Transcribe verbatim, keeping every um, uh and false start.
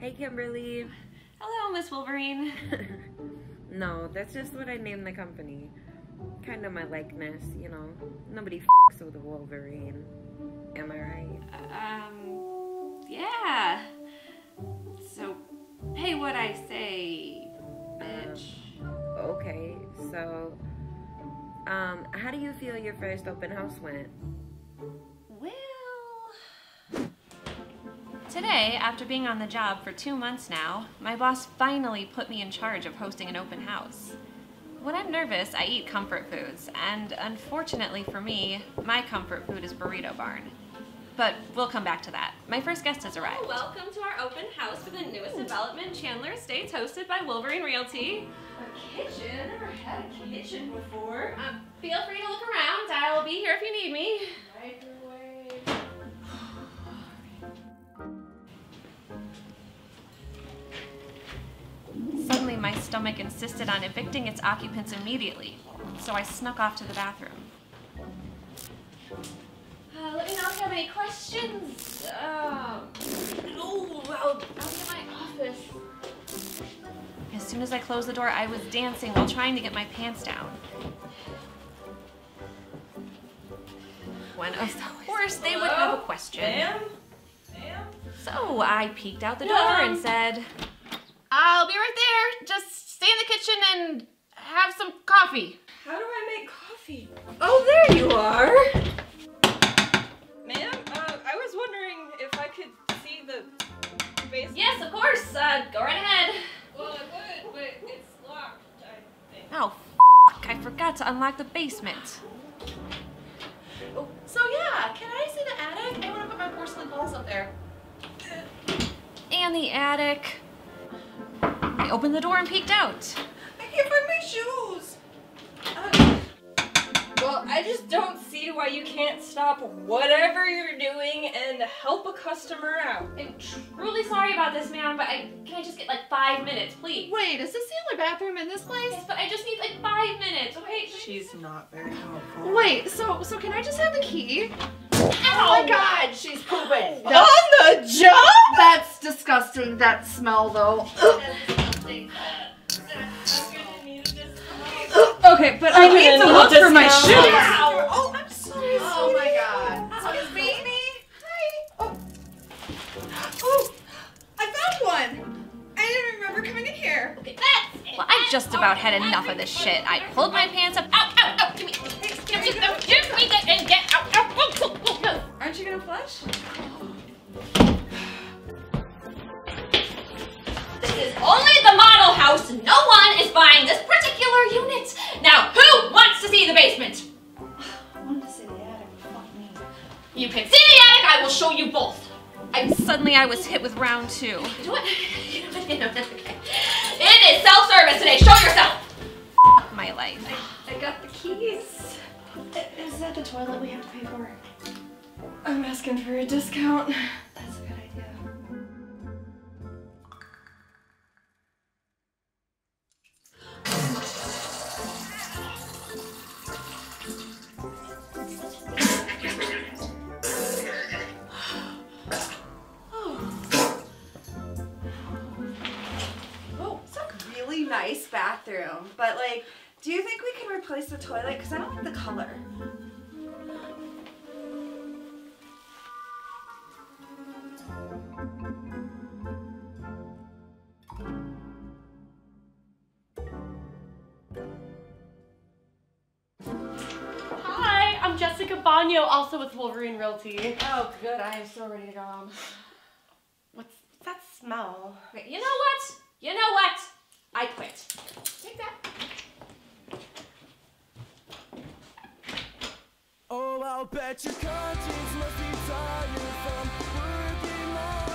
Hey Kimberly. Hello, Miss Wolverine. No, that's just what I named the company. Kind of my likeness, you know. Nobody f***s with a Wolverine. Am I right? Uh, um, yeah. So, pay what I say, bitch. Um, okay, so, um, how do you feel your first open house went? Today, after being on the job for two months now, my boss finally put me in charge of hosting an open house. When I'm nervous, I eat comfort foods, and unfortunately for me, my comfort food is Burrito Barn. But we'll come back to that. My first guest has arrived. Welcome to our open house for the newest development, Chandler Estates, hosted by Wolverine Realty. A kitchen? I've never had a kitchen before. Um, feel free to look around. I'll be here if you need me. Right. Suddenly, my stomach insisted on evicting its occupants immediately, so I snuck off to the bathroom. Uh, let me know if you have any questions. Uh, oh, I'll, I'll get my office. As soon as I closed the door, I was dancing while trying to get my pants down. When, of course, they would have a question. Ma'am? Ma'am? So I peeked out the door and said, "I'll be right there. Just stay in the kitchen and have some coffee." How do I make coffee? Oh, there you are. Ma'am, uh, I was wondering if I could see the basement. Yes, of course. Uh, go right ahead. Well, I would, but it's locked, I think. Oh, f***. I forgot to unlock the basement. Oh, so yeah, can I see the attic? I want to put my porcelain balls up there. And the attic. I opened the door and peeked out. I can't find my shoes. Uh, well, I just don't see why you can't stop whatever you're doing and help a customer out. I'm truly sorry about this, ma'am, but I can't just get like five minutes, please. Wait, is this the only bathroom in this place? Yes, but I just need like five minutes, okay? She's not very helpful. Wait, so so can I just have the key? Oh my God, she's pooping. On the job? That's disgusting, that smell though. Okay, but I need to look for my shoes. Wow. Oh, I'm sorry. Oh my God. Excuse oh, me. Hi. Oh. Oh, I found one. I didn't remember coming in here. Okay, that's it. Well, I just about had enough of this shit. I pulled my pants up. Ow, ow, ow. Give me. Give me. Give me that and get out. Aren't you gonna flush? This is only the model house. No one is buying this particular unit. Now, who wants to see the basement? I wanted to see the attic. Fuck me. You can see the attic. I will show you both. I suddenly I was hit with round two. You know what? You know what? You know what? It is self-service today. Show yourself. Fuck my life. I, I got the keys. Is that the toilet we have to pay for? I'm asking for a discount. That's a good idea. Oh. Oh, it's a really nice bathroom, but like, do you think we can replace the toilet? Because I don't like the color. Hi, I'm Jessica Banyo, also with Wolverine Realty. Oh, good. I am so ready to go home. What's that smell? Wait, you know what? You know what? I quit. Take that. Oh, I'll bet your conscience must be tired from working long.